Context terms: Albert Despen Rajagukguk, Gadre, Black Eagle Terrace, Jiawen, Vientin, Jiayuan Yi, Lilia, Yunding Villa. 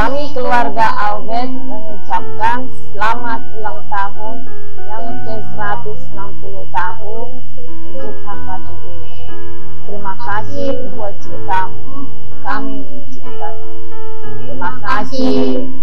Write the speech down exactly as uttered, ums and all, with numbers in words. Kami keluarga Albert mengucapkan selamat ulang tahun yang ke seratus enam puluh tahun untuk kakak Jude. Terima kasih buat cintamu, kami mencintai. Terima kasih.